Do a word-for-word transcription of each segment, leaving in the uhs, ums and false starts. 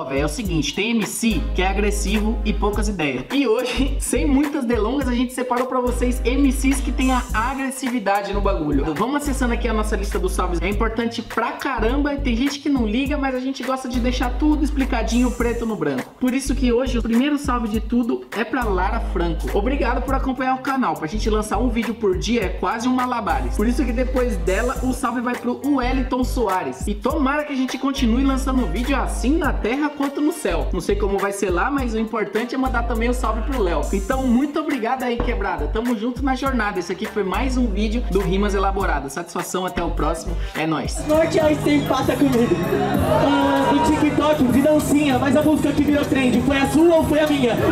Ó, velho, é o seguinte, tem M C que é agressivo e poucas ideias. E hoje, sem muitas delongas, a gente separou pra vocês M Cs que tem a agressividade no bagulho. Então, vamos acessando aqui a nossa lista dos salves. É importante pra caramba, tem gente que não liga, mas a gente gosta de deixar tudo explicadinho, preto no branco. Por isso que hoje, o primeiro salve de tudo é pra Lara Franco. Obrigado por acompanhar o canal. Pra gente lançar um vídeo por dia é quase um malabares. Por isso que depois dela, o salve vai pro Wellington Soares. E tomara que a gente continue lançando vídeo assim na terra quanto no céu. Não sei como vai ser lá, mas o importante é mandar também o salve pro Léo. Então, muito obrigado aí, quebrada. Tamo junto na jornada. Esse aqui foi mais um vídeo do Rimas Elaborada. Satisfação, até o próximo. É nóis. Norte aí sempre passa comigo. Ah, do TikTok, de dancinha, mas a música que virou trend foi a sua ou foi a minha? Pera,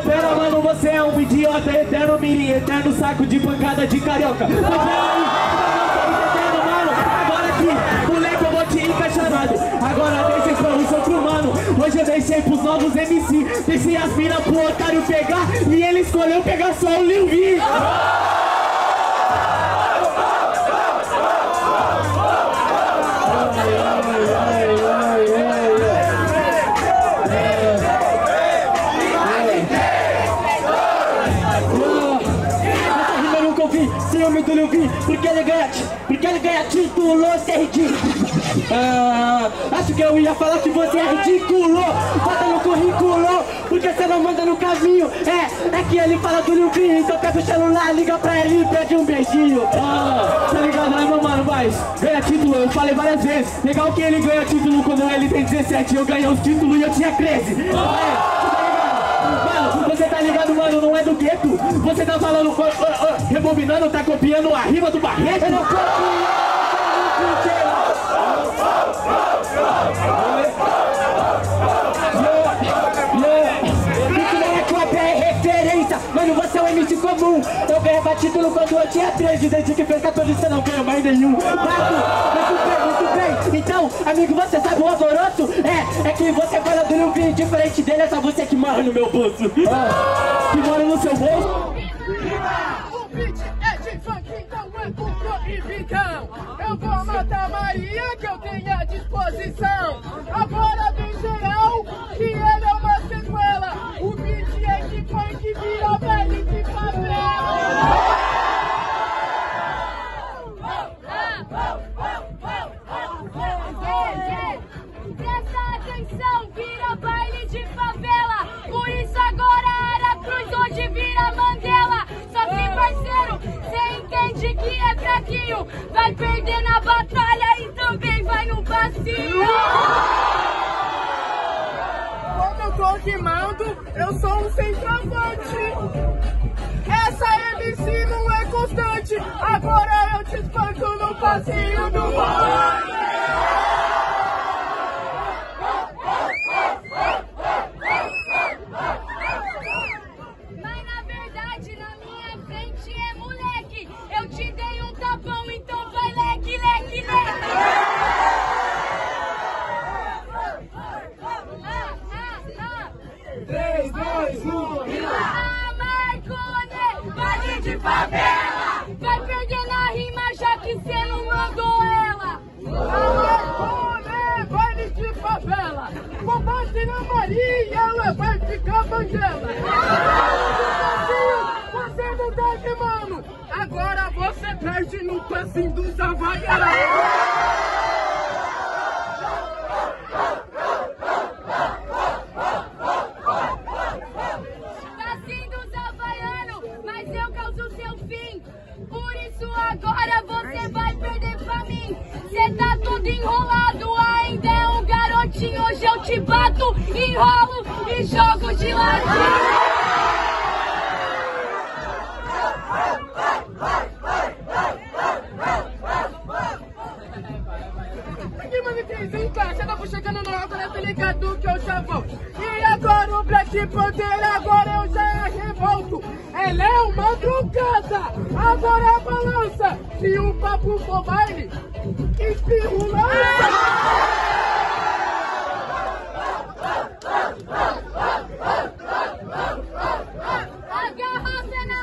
pera, mano, você é um idiota, eterno mirim, eterno saco de pancada de carioca. Mas peraí, eterno, mano, agora aqui, moleque, eu vou te encaixar nada. Agora deixa pra um outro mano, hoje eu deixei pros novos M C. Deixei as minas pro otário pegar e ele escolheu pegar só o Liu V. Porque ele ganha, porque ele ganha título, você é ridículo. Ah, acho que eu ia falar que você é ridículo. Bota no currículo, porque você não manda no caminho. É, é que ele fala do Linguinho, então pega o celular, liga pra ele e pede um beijinho. Ah, tá ligado aí, meu mano, mas ganha título, eu falei várias vezes. Legal que ele ganha título quando ele tem dezessete, eu ganhei os títulos e eu tinha treze. Ah, é. Você tá ligado, mano, não é do gueto. Você tá falando, oh, oh, oh, rebobinando, tá copiando a rima do Barreto. Eu não copio, isso não é cópia, é referência. Mano, você é um M C comum. Eu ganhava título quando eu tinha treze. Desde que fez catorze, você não ganhou mais nenhum. Então, amigo, você sabe o alvoroço? É, é que você fala do Linguinho diferente dele, é só você que mora no meu bolso. Ah, que mora no seu bolso? O beat é de funk, então é culpa e vicão. Eu vou matar a Maria, que eu tenho à disposição. Agora vem geral, que ela é uma sequela. O beat é de funk, virou velho de favela. Vai perder na batalha e também vai no vazio. Quando eu tô rimando, eu sou um centroavante. Essa M C não é constante. Agora eu te espanco no vazio do mar. Agarra-se na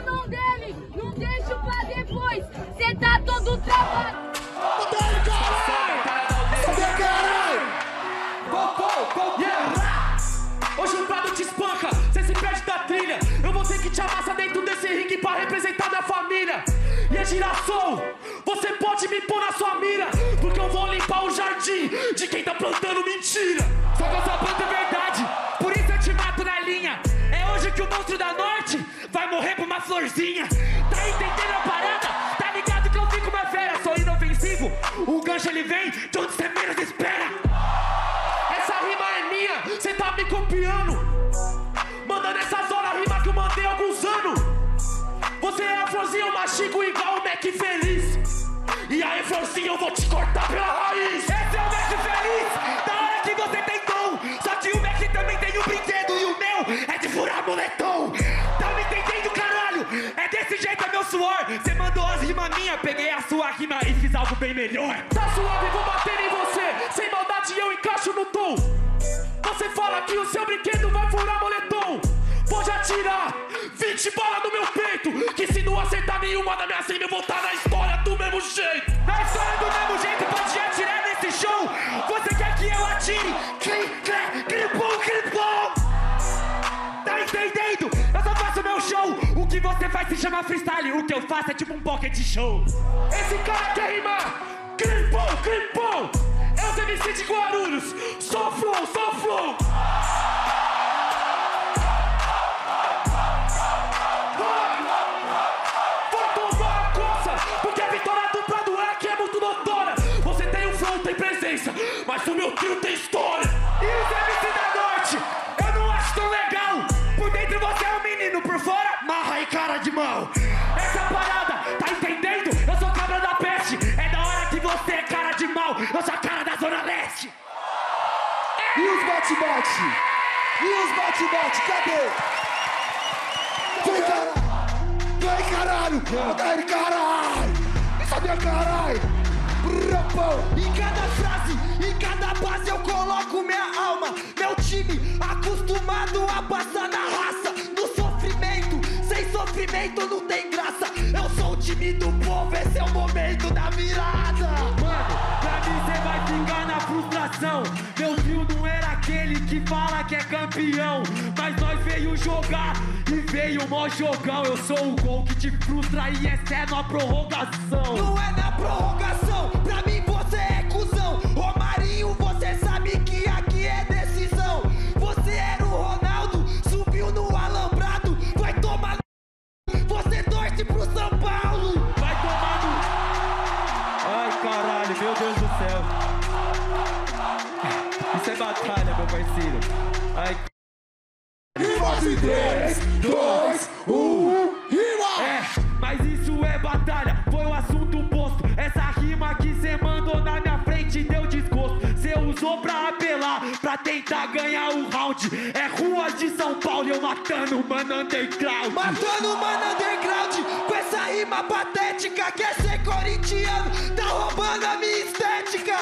mão dele, não deixa pra depois, cê tá todo travado. pôr na sua mira, porque eu vou limpar o jardim de quem tá plantando mentira. Só que eu só planto verdade, por isso eu te mato na linha. É hoje que o monstro da norte vai morrer por uma florzinha. Tá entendendo a parada? Tá ligado que eu fico mais fera. Sou inofensivo, o gancho ele vem de onde você menos espera. Essa rima é minha, cê tá me copiando, mandando essas horas rima que eu mandei há alguns anos. Você é a florzinha, eu mastigo igual o Mac Feliz. E aí, florzinha, eu vou te cortar pela raiz. Esse é o Mac Feliz, da hora que você tem dom. Só que o Mac também tem um brinquedo e o meu é de furar moletom. Tá me entendendo, caralho? É desse jeito, é meu suor. Você mandou as rimas minhas, peguei a sua rima e fiz algo bem melhor. Tá suave, vou bater em você. Sem maldade, eu encaixo no tom. Você fala que o seu brinquedo vai furar moletom. Pode atirar vinte balas no meu peito, que se não acertar nenhuma da minha cena eu vou estar na história do mesmo jeito. Na história do mesmo jeito, pode atirar nesse show. Você quer que eu atire? Clim, clé, clipom, clipom. Tá entendendo? Eu só faço meu show. O que você faz se chama freestyle, o que eu faço é tipo um pocket show. Esse cara quer rimar clipom, clipom. É o D M C de Guarulhos. Sou flow, sou flow. Mas o meu trio tem história. E os M C da Norte, eu não acho tão legal. Por dentro você é um menino, por fora marra e cara de mal. Essa parada, tá entendendo? Eu sou cabra da peste. É da hora que você é cara de mal. Eu sou a cara da Zona Leste. E os bate-bate? E os bate-bate? Cadê? Vem caralho! Vem caralho! Vem caralho! Isso é minha caralho! Em cada frase, em cada base eu coloco minha alma. Meu time acostumado a passar na raça, no sofrimento, sem sofrimento não tem graça. Eu sou o time do povo, esse é o momento da virada. Mano, pra mim cê vai ficar na frustração. Meu trio não era aquele que fala que é campeão, mas nós veio jogar e veio mó jogão. Eu sou o gol que te frustra e essa é na prorrogação. Não é na prorrogação, pra mim ô Marinho, você sabe que aqui é decisão. Você era o Ronaldo, subiu no alambrado. Vai tomar no... Você torce pro São Paulo. Vai tomar no... Ai, caralho, meu Deus do céu. Isso é batalha, meu parceiro. Ai, caralho. três, dois, um, rima! É, mas isso é batalha, foi o assunto posto. Essa rima que cê mandou na minha frente deu desgosto. Cê usou pra apelar, pra tentar ganhar o round. É ruas de São Paulo e eu matando mano underground. Matando mano underground, com essa rima patética. Quer ser corintiano, tá roubando a minha estética.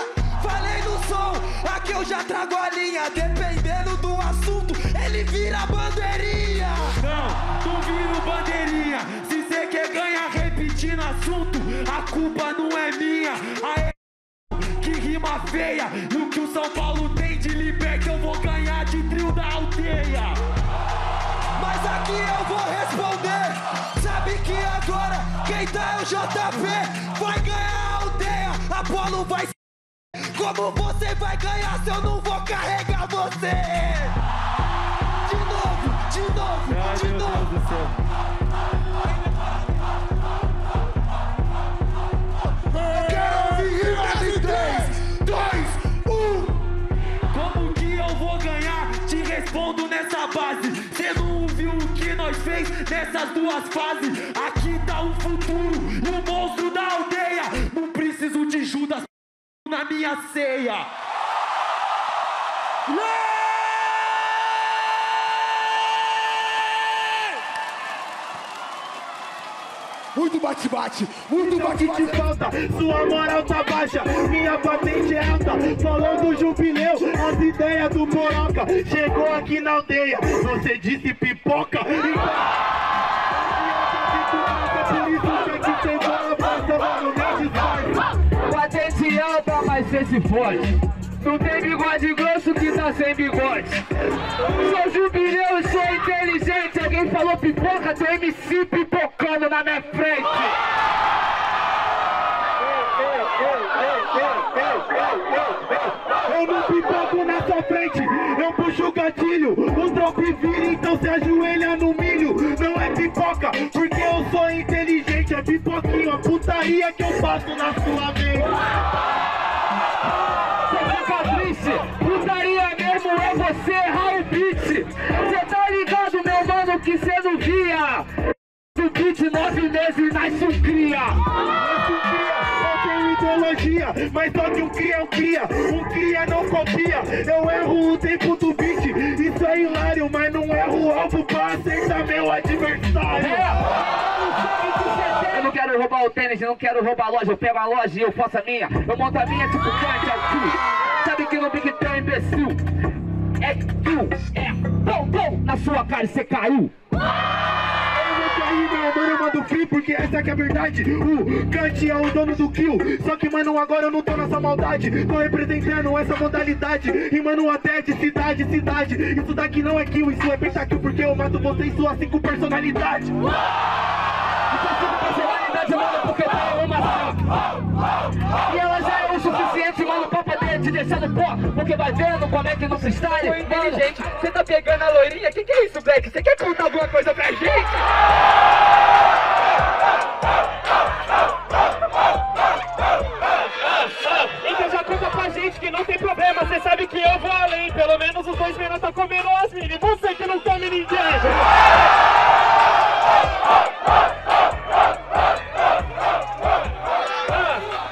Falei no som, aqui eu já trago a linha. Dependendo do assunto, ele vira bandeirinha. Não, não vira bandeirinha. Se cê quer ganhar repetindo assunto, a culpa não é minha. Aê, que rima feia. E o que o São Paulo tem de liberta, eu vou ganhar de trio da aldeia. Mas aqui eu vou responder. Sabe que agora quem tá é o J P. Vai ganhar a aldeia, Apolo vai ser. Como você vai ganhar se eu não vou carregar você? De novo, de novo, ai, de meu novo. Deus do céu. Quero ouvir rimas em três, dois, um. Como que eu vou ganhar? Te respondo nessa base. Você não viu o que nós fez nessas duas fases? Aqui tá o futuro e o monstro da aldeia. Não preciso de Judas na minha ceia. Muito bate-bate, muito bate-bate falta. Sua moral tá baixa, minha patente é alta. Falando jubileu, as ideias do Moroca. Chegou aqui na aldeia, você disse pipoca. Patente alta, mas cê se fode. Não tem bigode grosso que tá sem bigode. Sou jubileu, sou inteligente. Alguém falou pipoca, tem M C pipocando na minha frente. Eu não pipoco na sua frente, eu puxo o gatilho. Os drop vira, então se ajoelha no milho. Não é pipoca, porque eu sou inteligente. É pipoquinha, putaria que eu faço na sua mente. Você fica triste, putaria mesmo é você errar o beat. Você tá ligado, meu mano, que cê não guia. Do beat, nove meses, nasce um cria. Ideologia, mas só que um cria, um cria, um cria não copia. Eu erro o tempo do beat, isso é hilário, mas não erro o alvo pra aceitar meu adversário. É. Eu não quero roubar o tênis, não quero roubar a loja. Eu pego a loja e eu faço a minha. Eu monto a minha tipo Kant, aqui. Sabe que no Big Ten, imbecil, é tu, é bom, bom, na sua cara e cê caiu. Mano, manda o kill, porque essa que é a verdade. O Kant é o dono do kill. Só que, mano, agora eu não tô nessa maldade. Tô representando essa modalidade. E, mano, até de cidade, cidade. Isso daqui não é kill, isso é pentakill. Porque eu mato você e sua cinco personalidades. Isso é cinco personalidades, mano, porque tá eu uma. E ela já é o suficiente, mano, pra poder te deixar no pó. Porque vai vendo como é que no freestyle, mano, inteligente. Você tá pegando a loirinha, que que é isso, Black? Você quer contar alguma coisa pra gente? Então já conta pra gente que não tem problema. Cê sabe que eu vou além. Pelo menos os dois meninos tá comendo as meninas. Você que não come ninguém. ah,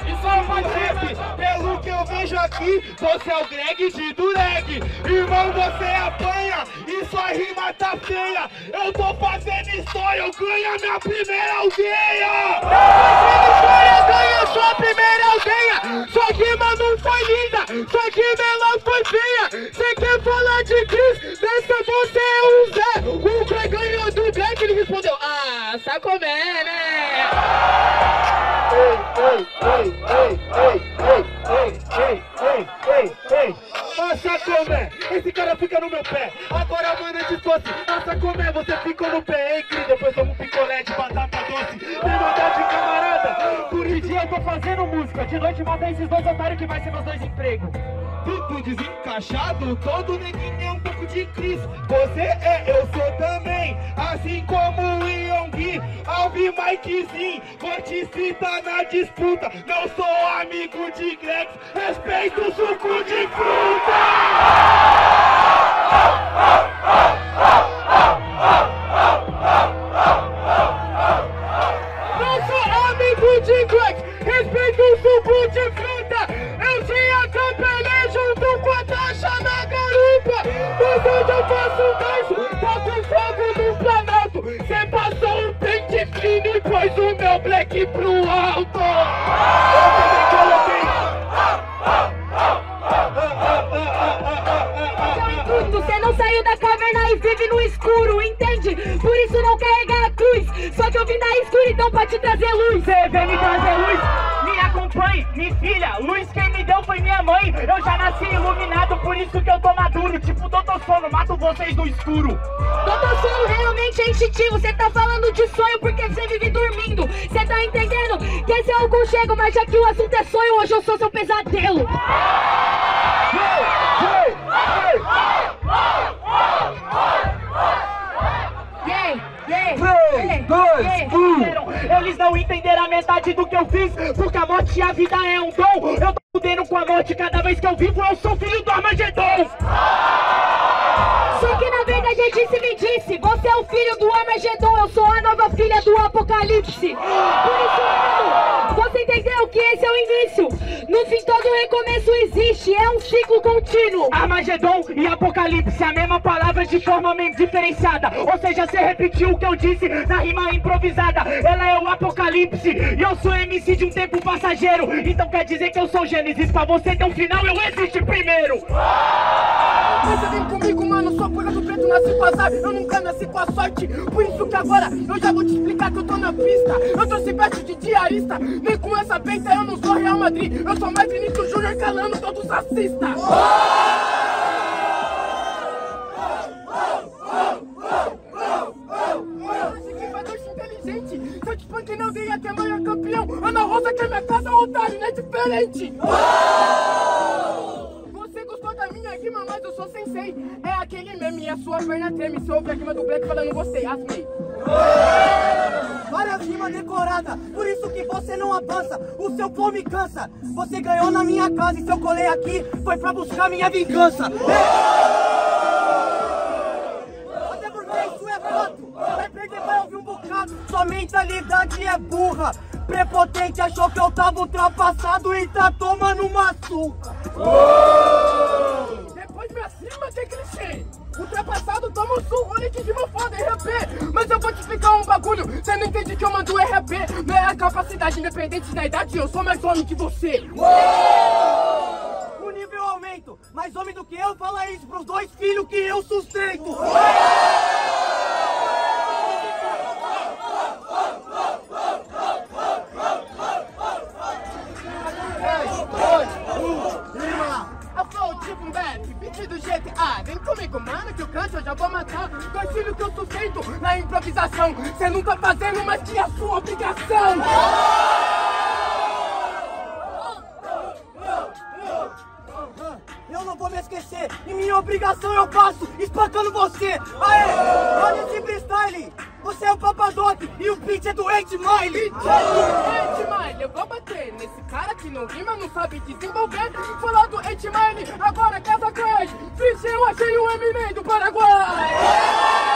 Isso é uma trip. Pelo que eu vejo aqui, você é o Grex de Dureg. Irmão, você apanha e sua rima tá feia. Eu tô fazendo história, eu ganho a minha primeira aldeia. Tô fazendo história, eu ganho a sua primeira aldeia. Sua rima não foi linda, sua rima ela foi feia. Cê quer falar de Chris? Dessa você é o Zé. O que ganhou do Black, ele respondeu: ah, sacomé, né? Ei, ei, ei, ei, ei, ei, ei, ei, ei, ei. Nossa, como é? Esse cara fica no meu pé. Agora, mano, de fosse. Nossa, como é? Você ficou no pé, hein, Cris? Depois toma um picolé de batata doce. Tem maldade, camarada. Por um dia eu tô fazendo música. De noite mata esses dois otários que vai ser meus dois empregos. Tudo desencaixado, todo neguinho é um pouco de Cris. Você é, eu sou também. Assim como o Eongui Alvi, Mike Zim. Vou te citar na disputa. Não sou amigo de Grex. Respeito o suco de fruta. Não sou amigo de Grex, respeito o suco de fruta. Eu te atropelei junto com a taxa na garupa. Mas hoje eu faço um danço, boto fogo no planalto. Cê passou um pente fino e pôs o meu black pro alto. Vive no escuro, entende? Por isso não carrega a cruz. Só que eu vim da escuridão pra te trazer luz. Você vem me trazer luz? Me acompanhe, me filha. Luz quem me deu foi minha mãe. Eu já nasci iluminado, por isso que eu tô maduro. Tipo Doutor Sono, mato vocês do escuro. Doutor Sono realmente é instintivo. Você tá falando de sonho porque você vive dormindo. Você tá entendendo que esse é o conchego, mas já que o assunto é sonho, hoje eu sou seu pesadelo. Hey, hey, hey. três, dois, um. Eles não entenderam a metade do que eu fiz, porque a morte e a vida é um dom. Eu tô fudendo com a morte cada vez que eu vivo. Eu sou filho do Armagedom. Só que na verdade eu disse, me disse: você é o filho do Armagedom, eu sou a nova filha do Apocalipse. Por isso, você entendeu que esse é o início. No fim, todo recomeço existe, é um ciclo contínuo. Armagedom e Apocalipse, a mesma palavra de forma diferenciada. Ou seja, você repetiu o que eu disse na rima improvisada. Ela é o Apocalipse e eu sou M C de um tempo passageiro. Então quer dizer que eu sou Gênesis, pra você ter um final eu existo primeiro. Você vem comigo, mano, só por do preto nasci com azar. Eu nunca nasci com a sorte, por isso que agora eu já vou te explicar que eu tô na pista. Eu trouxe bete de diarista, nem com essa peita eu não sou Real Madrid. Eu sou mais Vinicius Júnior calando todos os racistas. Eu sou um inteligente, se eu te panquei não ia ter maior campeão. Ana Rosa porque cada otário é diferente. Oh! Você gostou da minha rima, mas eu sou sensei. É aquele meme, a sua perna treme. Você ouve a rima do Black falando gostei, Asmei. Oh! Várias rimas decoradas, por isso que você não avança. O seu flow me cansa. Você ganhou na minha casa e se eu colei aqui foi pra buscar minha vingança. Oh! Até porque isso é fato. Vai perder, vai ouvir um bocado. Sua mentalidade é burra. Prepotente, achou que eu tava ultrapassado e tá tomando uma surra. Oh! Depois pra cima que clichê. Ultrapassado, toma um surra, olha que rima foda, R P. Mas eu vou te explicar um bagulho, você não entende que eu mando R P. Não é a capacidade, independente da idade, eu sou mais homem que você. Oh! O nível aumenta, mais homem do que eu, fala isso pros dois filhos que eu sustento. Oh! Ah, vem comigo, mano, que o Kant eu já vou matar. Dois filhos que eu sustento na improvisação. Cê não tá fazendo mais que a sua obrigação. Eu não vou me esquecer, e minha obrigação eu faço, espancando você. Aê, olha esse freestyle. Você é o Papa Doc e o pitch é do oito Mile. oito Mile, eu vou bater nesse cara que não rima, não sabe desenvolver. Falar do oito Mile, agora casa Crash. Fiz, eu achei o Eminem do Paraguai.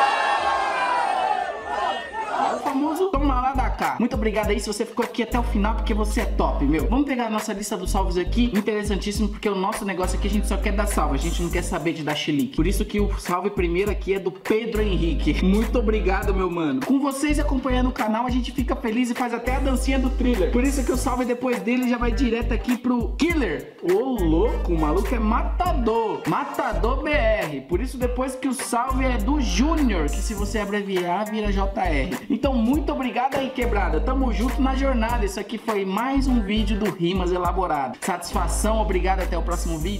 É o famoso toma lá da cá. Muito obrigado aí se você ficou aqui até o final, porque você é top, meu. Vamos pegar a nossa lista dos salvos aqui. Interessantíssimo, porque o nosso negócio aqui a gente só quer dar salva. A gente não quer saber de dar chilique. Por isso que o salve primeiro aqui é do Pedro Henrique. Muito obrigado, meu mano. Com vocês acompanhando o canal, a gente fica feliz e faz até a dancinha do thriller. Por isso que o salve depois dele já vai direto aqui pro Killer. Ô, louco, o maluco é matador. Matador B R. Por isso depois que o salve é do Júnior, que se você abreviar vira J R. Então, muito obrigado aí, quebrada. Tamo junto na jornada. Isso aqui foi mais um vídeo do Rimas Elaborada. Satisfação, obrigado, até o próximo vídeo.